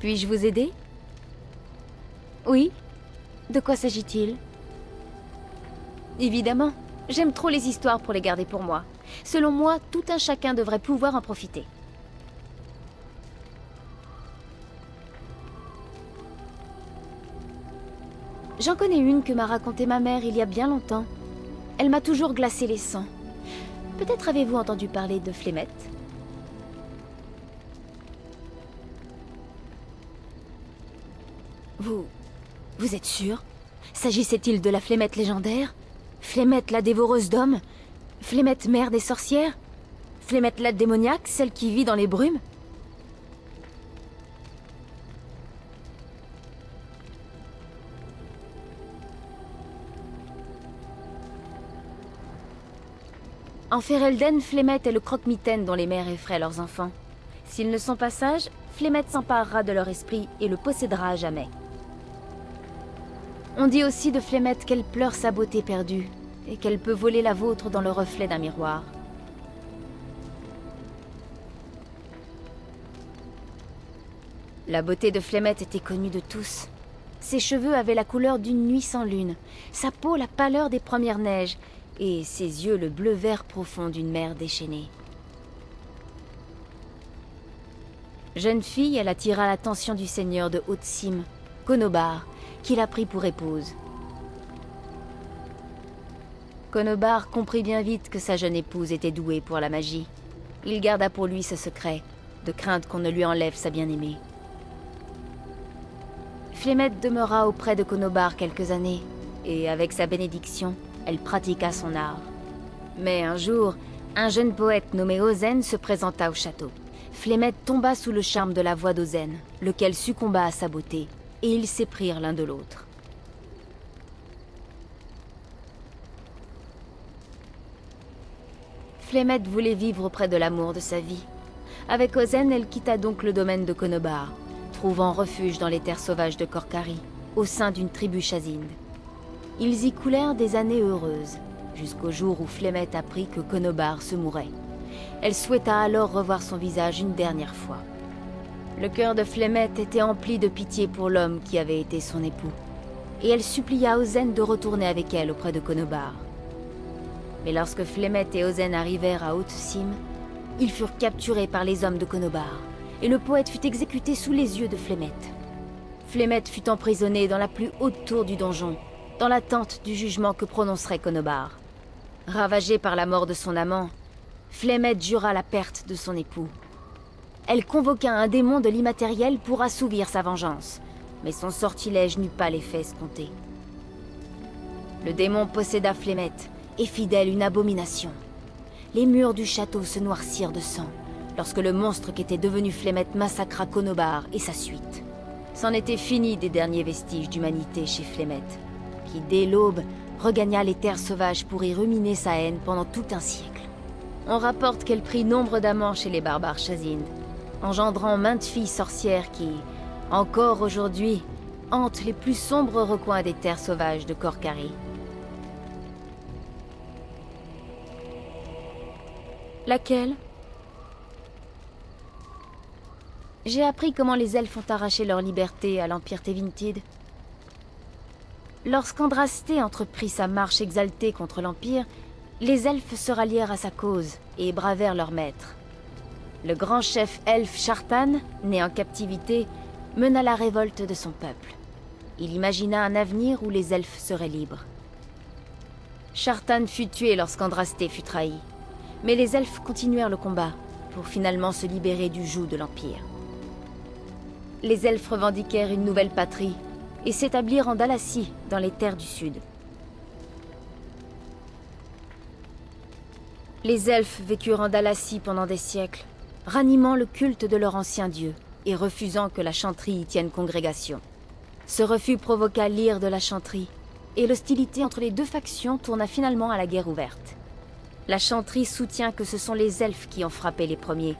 Puis-je vous aider? Oui? De quoi s'agit-il? Évidemment. J'aime trop les histoires pour les garder pour moi. Selon moi, tout un chacun devrait pouvoir en profiter. J'en connais une que m'a racontée ma mère il y a bien longtemps. Elle m'a toujours glacé les sangs. Peut-être avez-vous entendu parler de Flemeth? Vous êtes sûr? S'agissait-il de la Flemeth légendaire? Flemeth la dévoreuse d'hommes? Flemeth mère des sorcières? Flemeth la démoniaque, celle qui vit dans les brumes? En Ferelden, Flemeth est le croque-mitaine dont les mères effraient leurs enfants. S'ils ne sont pas sages, Flemeth s'emparera de leur esprit et le possédera à jamais. On dit aussi de Flemeth qu'elle pleure sa beauté perdue, et qu'elle peut voler la vôtre dans le reflet d'un miroir. La beauté de Flemeth était connue de tous. Ses cheveux avaient la couleur d'une nuit sans lune, sa peau la pâleur des premières neiges, et ses yeux le bleu-vert profond d'une mer déchaînée. Jeune fille, elle attira l'attention du seigneur de Haute-Cime, Conobar, qui la prit pour épouse. Conobar comprit bien vite que sa jeune épouse était douée pour la magie. Il garda pour lui ce secret, de crainte qu'on ne lui enlève sa bien-aimée. Flemeth demeura auprès de Conobar quelques années, et avec sa bénédiction, elle pratiqua son art. Mais un jour, un jeune poète nommé Ozen se présenta au château. Flemeth tomba sous le charme de la voix d'Ozen, lequel succomba à sa beauté, et ils s'éprirent l'un de l'autre. Flemeth voulait vivre auprès de l'amour de sa vie. Avec Ozen, elle quitta donc le domaine de Conobar, trouvant refuge dans les terres sauvages de Corcari, au sein d'une tribu Chasind. Ils y coulèrent des années heureuses, jusqu'au jour où Flemeth apprit que Conobar se mourait. Elle souhaita alors revoir son visage une dernière fois. Le cœur de Flemeth était empli de pitié pour l'homme qui avait été son époux, et elle supplia Ozen de retourner avec elle auprès de Conobar. Mais lorsque Flemeth et Ozen arrivèrent à Haute-Cime, ils furent capturés par les hommes de Conobar, et le poète fut exécuté sous les yeux de Flemeth. Flemeth fut emprisonnée dans la plus haute tour du donjon, dans l'attente du jugement que prononcerait Conobar. Ravagée par la mort de son amant, Flemeth jura la perte de son époux. Elle convoqua un démon de l'immatériel pour assouvir sa vengeance, mais son sortilège n'eut pas l'effet escompté. Le démon posséda Flemeth et fit d'elle une abomination. Les murs du château se noircirent de sang lorsque le monstre qu'était devenu Flemeth massacra Conobar et sa suite. C'en était fini des derniers vestiges d'humanité chez Flemeth, qui, dès l'aube, regagna les terres sauvages pour y ruminer sa haine pendant tout un siècle. On rapporte qu'elle prit nombre d'amants chez les barbares Chasind, engendrant maintes filles sorcières qui, encore aujourd'hui, hantent les plus sombres recoins des terres sauvages de Korkari. Laquelle? J'ai appris comment les elfes ont arraché leur liberté à l'Empire Tevintide. Lorsqu'Andraste entreprit sa marche exaltée contre l'Empire, les elfes se rallièrent à sa cause et bravèrent leur maître. Le grand chef elfe Shartan, né en captivité, mena la révolte de son peuple. Il imagina un avenir où les elfes seraient libres. Shartan fut tué lorsqu'Andraste fut trahi, mais les elfes continuèrent le combat pour finalement se libérer du joug de l'Empire. Les elfes revendiquèrent une nouvelle patrie et s'établirent en Dalassie, dans les terres du sud. Les elfes vécurent en Dalassie pendant des siècles, ranimant le culte de leur ancien dieu et refusant que la Chantry y tienne congrégation. Ce refus provoqua l'ire de la Chantry, et l'hostilité entre les deux factions tourna finalement à la guerre ouverte. La Chantry soutient que ce sont les elfes qui ont frappé les premiers,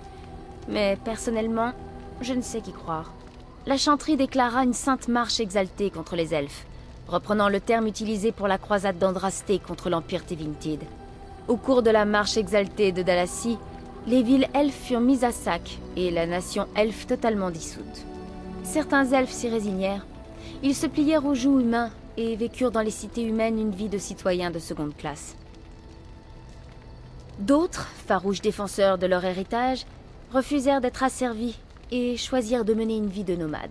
mais personnellement, je ne sais qu'y croire. La Chantry déclara une sainte marche exaltée contre les elfes, reprenant le terme utilisé pour la croisade d'Andraste contre l'Empire Tevintide. Au cours de la marche exaltée de Dalassie, les villes elfes furent mises à sac et la nation elfe totalement dissoute. Certains elfes s'y résignèrent. Ils se plièrent aux jougs humains et vécurent dans les cités humaines une vie de citoyens de seconde classe. D'autres, farouches défenseurs de leur héritage, refusèrent d'être asservis et choisirent de mener une vie de nomade.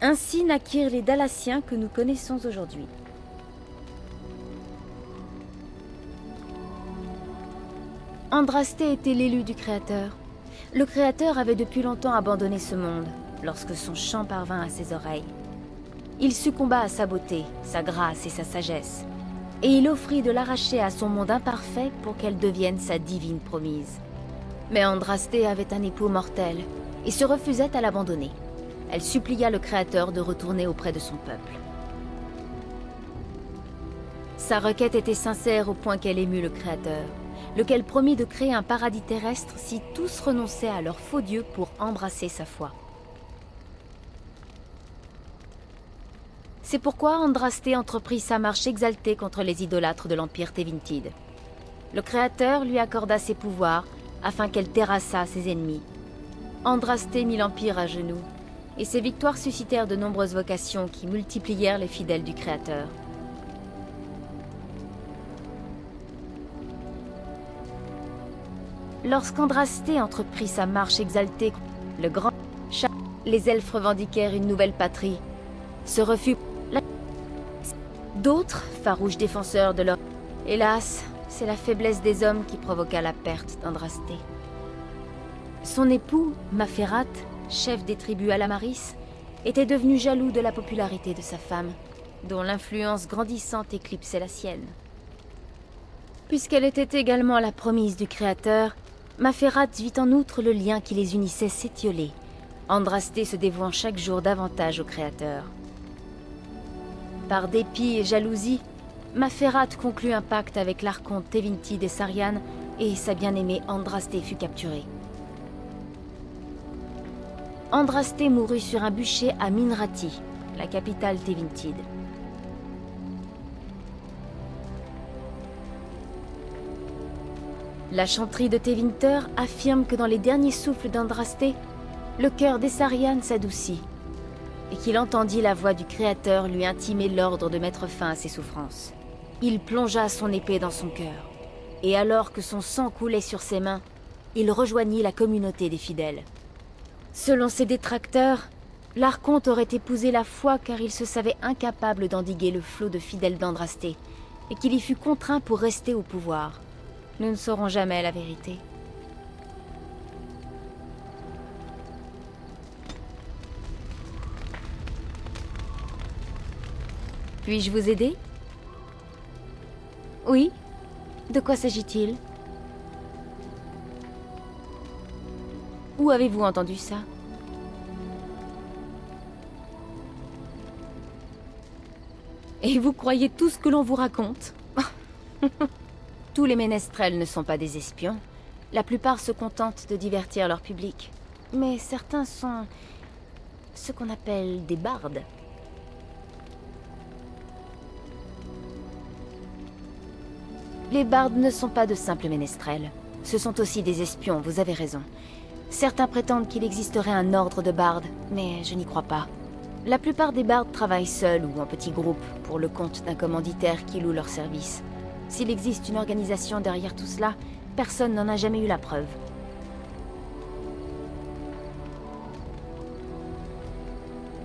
Ainsi naquirent les Dalassiens que nous connaissons aujourd'hui. Andraste était l'élu du Créateur. Le Créateur avait depuis longtemps abandonné ce monde, lorsque son chant parvint à ses oreilles. Il succomba à sa beauté, sa grâce et sa sagesse, et il offrit de l'arracher à son monde imparfait pour qu'elle devienne sa divine promise. Mais Andraste avait un époux mortel, et se refusait à l'abandonner. Elle supplia le Créateur de retourner auprès de son peuple. Sa requête était sincère au point qu'elle émut le Créateur, lequel promit de créer un paradis terrestre si tous renonçaient à leur faux dieu pour embrasser sa foi. C'est pourquoi Andraste entreprit sa marche exaltée contre les idolâtres de l'Empire Tevintide. Le Créateur lui accorda ses pouvoirs afin qu'elle terrassât ses ennemis. Andraste mit l'Empire à genoux, et ses victoires suscitèrent de nombreuses vocations qui multiplièrent les fidèles du Créateur. Lorsqu'Andraste entreprit sa marche exaltée, le grand chat, les elfes revendiquèrent une nouvelle patrie. Ce refus... D'autres, farouches défenseurs de leur... Hélas, c'est la faiblesse des hommes qui provoqua la perte d'Andraste. Son époux, Maferath, chef des tribus Alamaris, était devenu jaloux de la popularité de sa femme, dont l'influence grandissante éclipsait la sienne. Puisqu'elle était également la promise du Créateur, Maferath vit en outre le lien qui les unissait s'étioler, Andraste se dévouant chaque jour davantage au Créateur. Par dépit et jalousie, Maferath conclut un pacte avec l'archonte Tevintide et Sarian, et sa bien-aimée Andraste fut capturée. Andraste mourut sur un bûcher à Minrati, la capitale Tevintide. La Chantry de Tevinter affirme que dans les derniers souffles d'Andraste, le cœur des Sarian s'adoucit, et qu'il entendit la voix du Créateur lui intimer l'ordre de mettre fin à ses souffrances. Il plongea son épée dans son cœur, et alors que son sang coulait sur ses mains, il rejoignit la communauté des fidèles. Selon ses détracteurs, l'archonte aurait épousé la foi car il se savait incapable d'endiguer le flot de fidèles d'Andraste, et qu'il y fut contraint pour rester au pouvoir. Nous ne saurons jamais la vérité. Puis-je vous aider? Oui? De quoi s'agit-il? Où avez-vous entendu ça? Et vous croyez tout ce que l'on vous raconte? Tous les ménestrels ne sont pas des espions. La plupart se contentent de divertir leur public. Mais certains sont... ce qu'on appelle des bardes. Les bardes ne sont pas de simples ménestrels. Ce sont aussi des espions, vous avez raison. Certains prétendent qu'il existerait un ordre de bardes, mais je n'y crois pas. La plupart des bardes travaillent seuls ou en petits groupes pour le compte d'un commanditaire qui loue leur service. S'il existe une organisation derrière tout cela, personne n'en a jamais eu la preuve.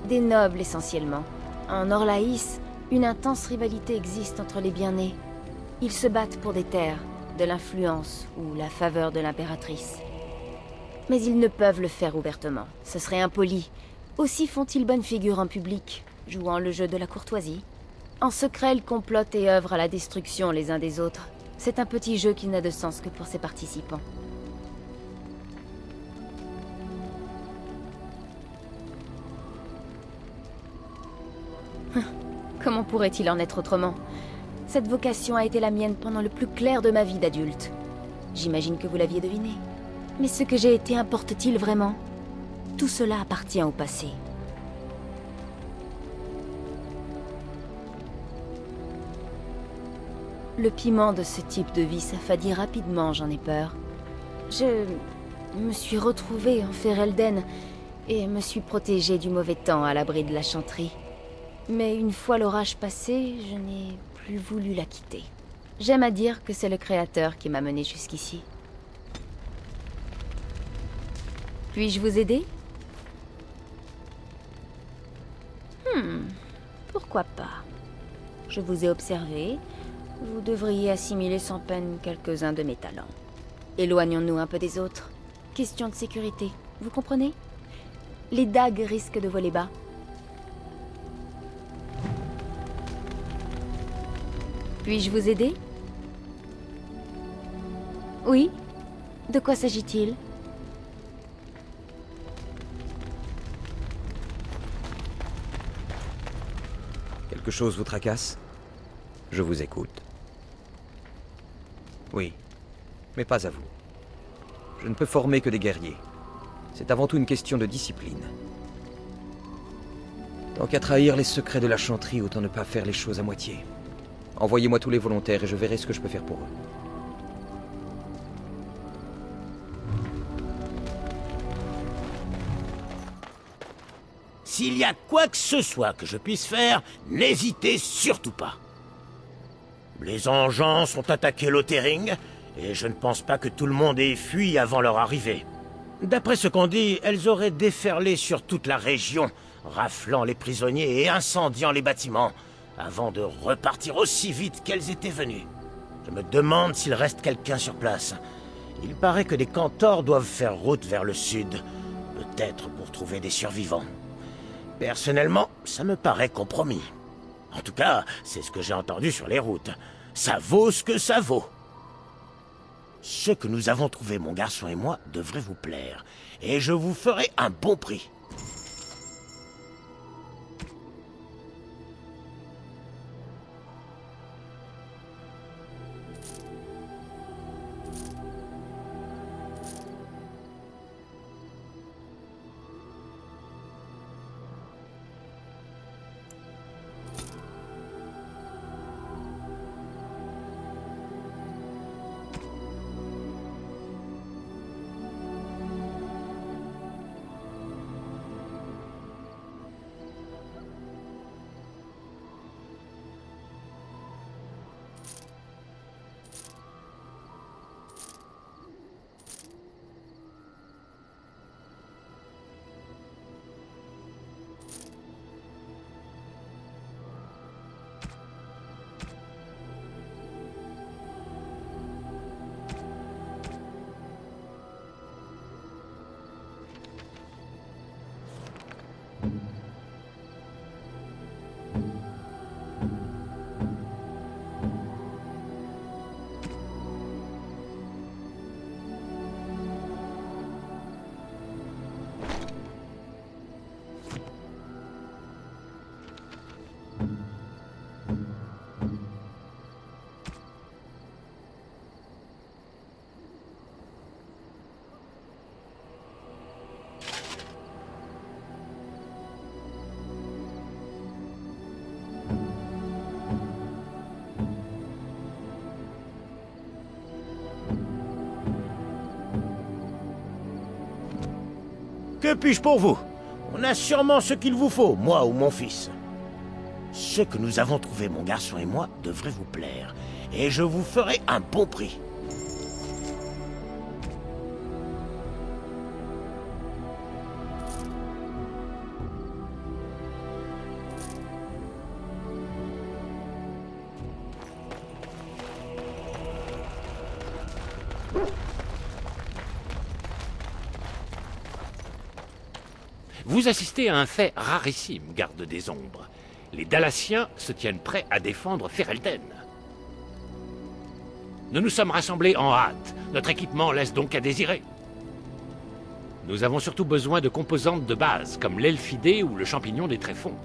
Des nobles essentiellement. En Orlaïs, une intense rivalité existe entre les bien-nés. Ils se battent pour des terres, de l'influence ou la faveur de l'impératrice. Mais ils ne peuvent le faire ouvertement, ce serait impoli. Aussi font-ils bonne figure en public, jouant le jeu de la courtoisie. En secret, ils complotent et œuvrent à la destruction les uns des autres. C'est un petit jeu qui n'a de sens que pour ses participants. Comment pourrait-il en être autrement? Cette vocation a été la mienne pendant le plus clair de ma vie d'adulte. J'imagine que vous l'aviez deviné. Mais ce que j'ai été importe-t-il vraiment? Tout cela appartient au passé. Le piment de ce type de vie s'affadit rapidement, j'en ai peur. Je me suis retrouvée en Ferelden, et me suis protégée du mauvais temps à l'abri de la Chantry. Mais une fois l'orage passé, je n'ai plus voulu la quitter. J'aime à dire que c'est le Créateur qui m'a menée jusqu'ici. Puis-je vous aider? Pourquoi pas? Je vous ai observé. Vous devriez assimiler sans peine quelques-uns de mes talents. Éloignons-nous un peu des autres. Question de sécurité, vous comprenez? Les dagues risquent de voler bas. Puis-je vous aider? Oui? De quoi s'agit-il? Quelque chose vous tracasse? Je vous écoute. Oui, mais pas à vous. Je ne peux former que des guerriers. C'est avant tout une question de discipline. Tant qu'à trahir les secrets de la Chantry, autant ne pas faire les choses à moitié. Envoyez-moi tous les volontaires et je verrai ce que je peux faire pour eux. S'il y a quoi que ce soit que je puisse faire, n'hésitez surtout pas. Les engins sont attaqués l'Othering, et je ne pense pas que tout le monde ait fui avant leur arrivée. D'après ce qu'on dit, elles auraient déferlé sur toute la région, raflant les prisonniers et incendiant les bâtiments, avant de repartir aussi vite qu'elles étaient venues. Je me demande s'il reste quelqu'un sur place. Il paraît que des centaures doivent faire route vers le sud, peut-être pour trouver des survivants. Personnellement, ça me paraît compromis. En tout cas, c'est ce que j'ai entendu sur les routes. Ça vaut ce que ça vaut. Ce que nous avons trouvé, mon garçon et moi, devrait vous plaire. Et je vous ferai un bon prix. Que puis-je pour vous? On a sûrement ce qu'il vous faut, moi ou mon fils. Ce que nous avons trouvé, mon garçon et moi, devrait vous plaire. Et je vous ferai un bon prix. Vous assistez à un fait rarissime, Garde des Ombres. Les Dalassiens se tiennent prêts à défendre Ferelden. Nous nous sommes rassemblés en hâte. Notre équipement laisse donc à désirer. Nous avons surtout besoin de composantes de base, comme l'elfidé ou le champignon des tréfonds.